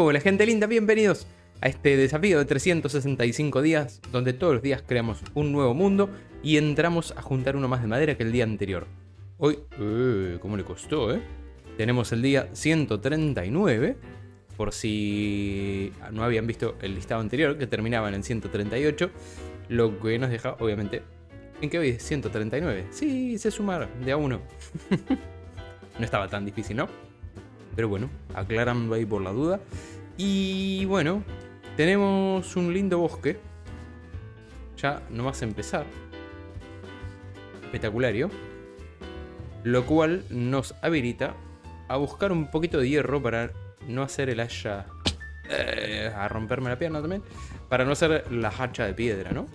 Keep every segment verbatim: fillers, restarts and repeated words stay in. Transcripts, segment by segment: Hola gente linda, bienvenidos a este desafío de trescientos sesenta y cinco días, donde todos los días creamos un nuevo mundo y entramos a juntar uno más de madera que el día anterior. Hoy, eh, ¿cómo le costó, eh? Tenemos el día ciento treinta y nueve, por si no habían visto el listado anterior, que terminaban en ciento treinta y ocho, lo que nos deja, obviamente, en que hoy es ciento treinta y nueve. Sí, se sumaron de a uno. No estaba tan difícil, ¿no? Pero bueno, aclarando ahí por la duda. Y bueno, tenemos un lindo bosque. Ya no vas a empezar. Espectaculario. Lo cual nos habilita a buscar un poquito de hierro para no hacer el hacha... Eh, a romperme la pierna también. Para no hacer la hacha de piedra, ¿no?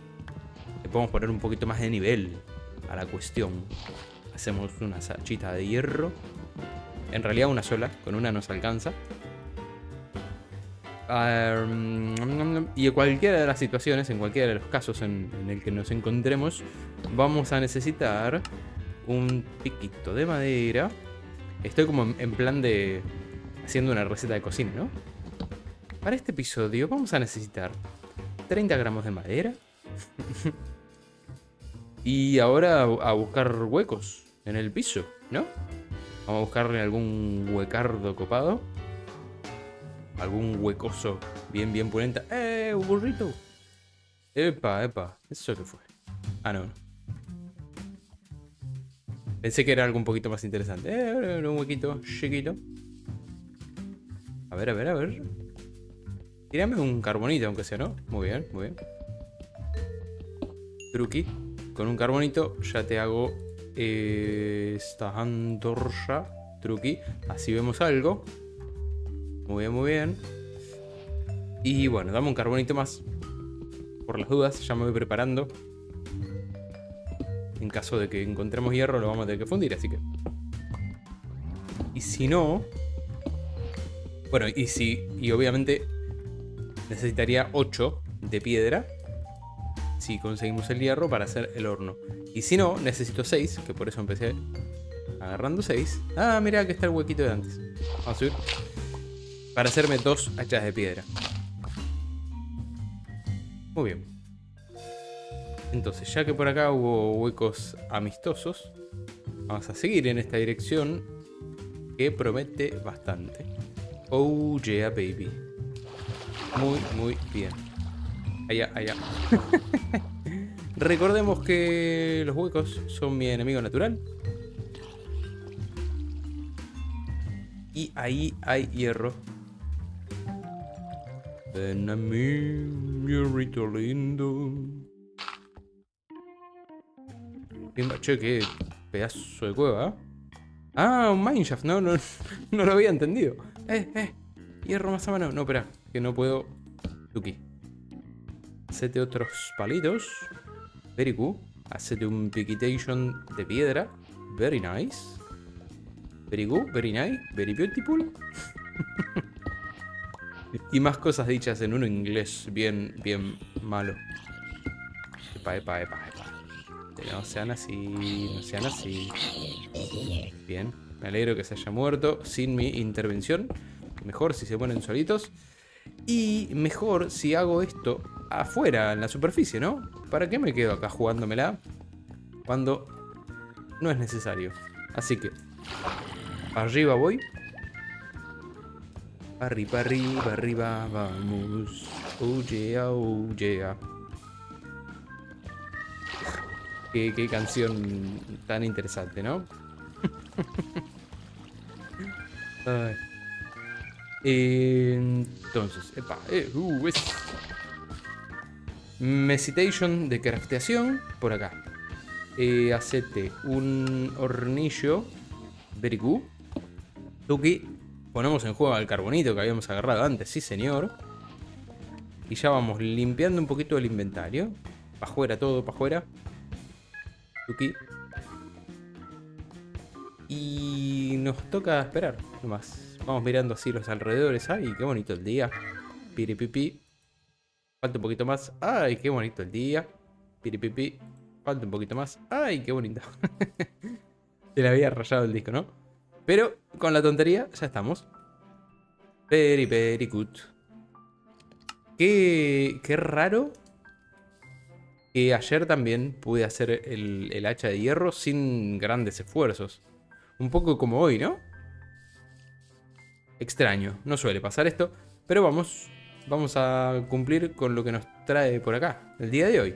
Le podemos poner un poquito más de nivel a la cuestión. Hacemos una hachita de hierro. En realidad una sola, con una nos alcanza. Um, y en cualquiera de las situaciones, en cualquiera de los casos en, en el que nos encontremos, vamos a necesitar un piquito de madera. Estoy como en plan de... haciendo una receta de cocina, ¿no? Para este episodio vamos a necesitar treinta gramos de madera. Y ahora a buscar huecos en el piso, ¿no? Vamos a buscarle algún huecardo copado. Algún huecoso bien, bien pulenta. ¡Eh, un burrito! ¡Epa, epa! ¿Eso qué fue? Ah, no. Pensé que era algo un poquito más interesante. Eh, un huequito chiquito. A ver, a ver, a ver. Tirame un carbonito, aunque sea, ¿no? Muy bien, muy bien. Truqui. Con un carbonito ya te hago eh, esta antorcha. Truqui. Así vemos algo. Muy bien, muy bien. Y bueno, dame un carbonito más. Por las dudas, ya me voy preparando. En caso de que encontremos hierro, lo vamos a tener que fundir, así que... Y si no... Bueno, y si... Y obviamente... Necesitaría ocho de piedra si conseguimos el hierro para hacer el horno. Y si no, necesito seis, que por eso empecé agarrando seis. Ah, mirá que está el huequito de antes. Vamos a subir. Para hacerme dos hachas de piedra. Muy bien. Entonces, ya que por acá hubo huecos amistosos, vamos a seguir en esta dirección que promete bastante. Oh yeah, baby. Muy, muy bien. Allá, allá. Recordemos que los huecos son mi enemigo natural. Y ahí hay hierro. Ven a mí, hierrito lindo. Che, qué pedazo de cueva. Ah, un mineshaft. No, no, no lo había entendido. Eh, eh. Hierro más a mano. No, espera. Que no puedo... Tuki. Hacete otros palitos. Very cool. Hacete un piquitation de piedra. Very nice. Very good, very nice, very beautiful. Y más cosas dichas en un inglés bien, bien malo. Epa, epa, epa, epa. No sean así, no sean así. Bien, me alegro que se haya muerto sin mi intervención. Mejor si se ponen solitos. Y mejor si hago esto afuera, en la superficie, ¿no? ¿Para qué me quedo acá jugándomela cuando no es necesario? Así que, arriba voy. Arriba, arriba, arriba, vamos. Oh yeah, oh yeah. Qué, qué canción tan interesante, ¿no? Ay. Entonces, epa, eh, uh, es. Mesitation de crafteación por acá. Eh, hacete un hornillo. Very good. Tuki. Ponemos en juego al carbonito que habíamos agarrado antes, sí señor. Y ya vamos limpiando un poquito el inventario. Pa' afuera todo, pa' afuera. Tuki. Y nos toca esperar nomás. Vamos mirando así los alrededores. ¡Ay, qué bonito el día! Piripipi. Falta un poquito más. ¡Ay, qué bonito el día! Piripipi. Falta un poquito más. ¡Ay, qué bonito! Se le había rayado el disco, ¿no? Pero con la tontería ya estamos. Very, very good. Qué, qué raro que ayer también pude hacer el, el hacha de hierro sin grandes esfuerzos. Un poco como hoy, ¿no? Extraño, no suele pasar esto. Pero vamos, vamos a cumplir con lo que nos trae por acá el día de hoy.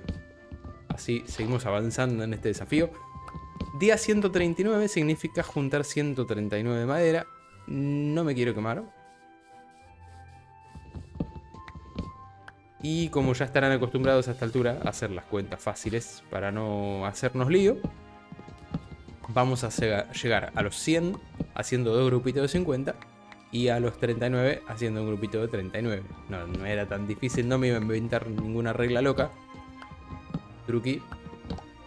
Así seguimos avanzando en este desafío. Día ciento treinta y nueve significa juntar ciento treinta y nueve de madera. No me quiero quemar. Y como ya estarán acostumbrados a esta altura a hacer las cuentas fáciles para no hacernos lío, vamos a llegar a los cien haciendo dos grupitos de cincuenta y a los treinta y nueve haciendo un grupito de treinta y nueve. No, no era tan difícil, no me iba a inventar ninguna regla loca. Truqui.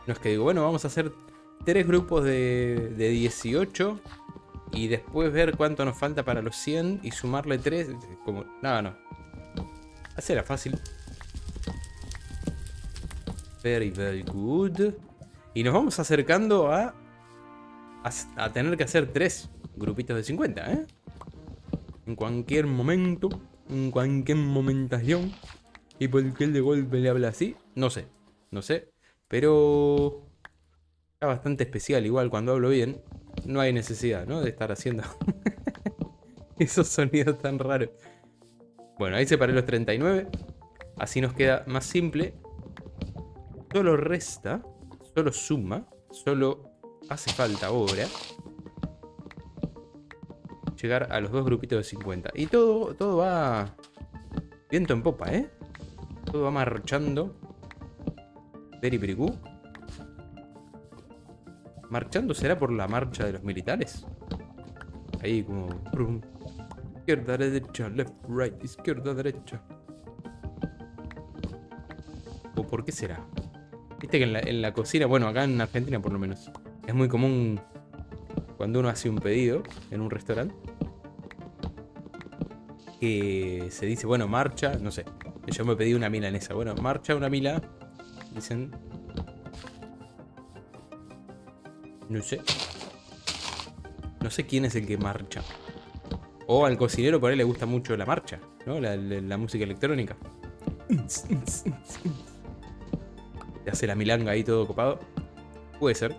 No es que digo, bueno, vamos a hacer tres grupos de, de dieciocho y después ver cuánto nos falta para los cien y sumarle tres. Como, no, no. Así era fácil. Very, very good. Y nos vamos acercando a, a, a tener que hacer tres grupitos de cincuenta, ¿eh? En cualquier momento, en cualquier momentación. ¿Y por qué el de golpe le habla así? No sé, no sé. Pero está bastante especial igual cuando hablo bien. No hay necesidad, ¿no? De estar haciendo esos sonidos tan raros. Bueno, ahí separé los treinta y nueve. Así nos queda más simple. Solo resta, solo suma, solo hace falta ahora llegar a los dos grupitos de cincuenta. Y todo, todo va viento en popa, ¿eh? Todo va marchando. Peripiricú. ¿Marchando será por la marcha de los militares? Ahí como... izquierda, derecha, left, right, izquierda, derecha. ¿O por qué será? Viste que en la, en la cocina, bueno, acá en Argentina por lo menos, es muy común cuando uno hace un pedido en un restaurante que se dice, bueno, marcha, no sé, yo me pedí una milanesa, bueno, marcha una mila, dicen... No sé. No sé quién es el que marcha. O al cocinero por ahí le gusta mucho la marcha, ¿no? La, la, la música electrónica. Te hace la milanga ahí todo copado. Puede ser.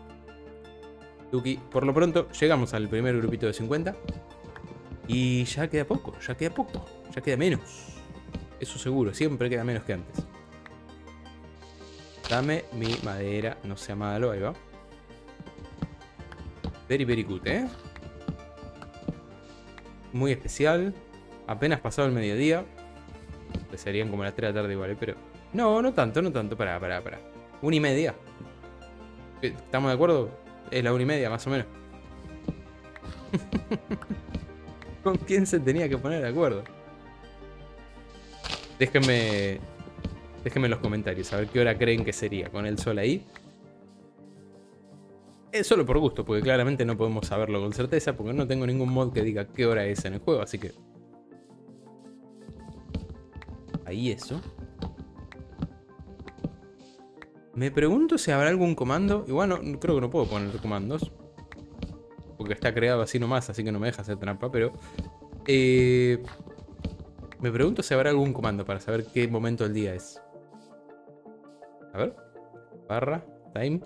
Tuki. Por lo pronto llegamos al primer grupito de cincuenta. Y ya queda poco, ya queda poco. Ya queda menos. Eso seguro, siempre queda menos que antes. Dame mi madera, no sea malo, ahí va. Very, very good, ¿eh? Muy especial. Apenas pasado el mediodía. Pues serían como las tres de la tarde igual, ¿eh? Pero... No, no tanto, no tanto. Pará, pará, pará. Una y media. ¿Estamos de acuerdo? Es la una y media, más o menos. ¿Con quién se tenía que poner de acuerdo? Déjenme... Déjenme en los comentarios. A ver qué hora creen que sería. Con el sol ahí. Es solo por gusto, porque claramente no podemos saberlo con certeza, porque no tengo ningún mod que diga qué hora es en el juego, así que... Ahí eso. Me pregunto si habrá algún comando. Igual no, creo que no puedo poner comandos, porque está creado así nomás, así que no me deja hacer trampa, pero... Eh, me pregunto si habrá algún comando para saber qué momento del día es. A ver. Barra. Time.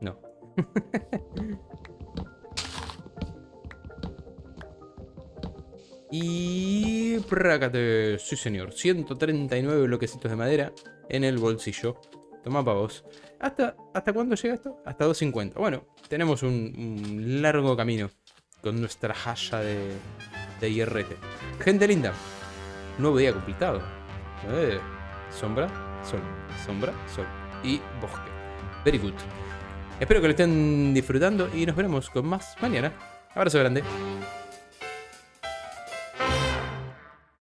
No. Y prácate, sí señor, ciento treinta y nueve bloquecitos de madera en el bolsillo. Toma para vos. ¿Hasta, hasta cuándo llega esto? Hasta doscientos cincuenta. Bueno, tenemos un, un largo camino con nuestra haya de, de I R T. Gente linda, nuevo día completado. eh, Sombra, sol, sombra, sol y bosque. Very good. Espero que lo estén disfrutando y nos veremos con más mañana. Abrazo grande.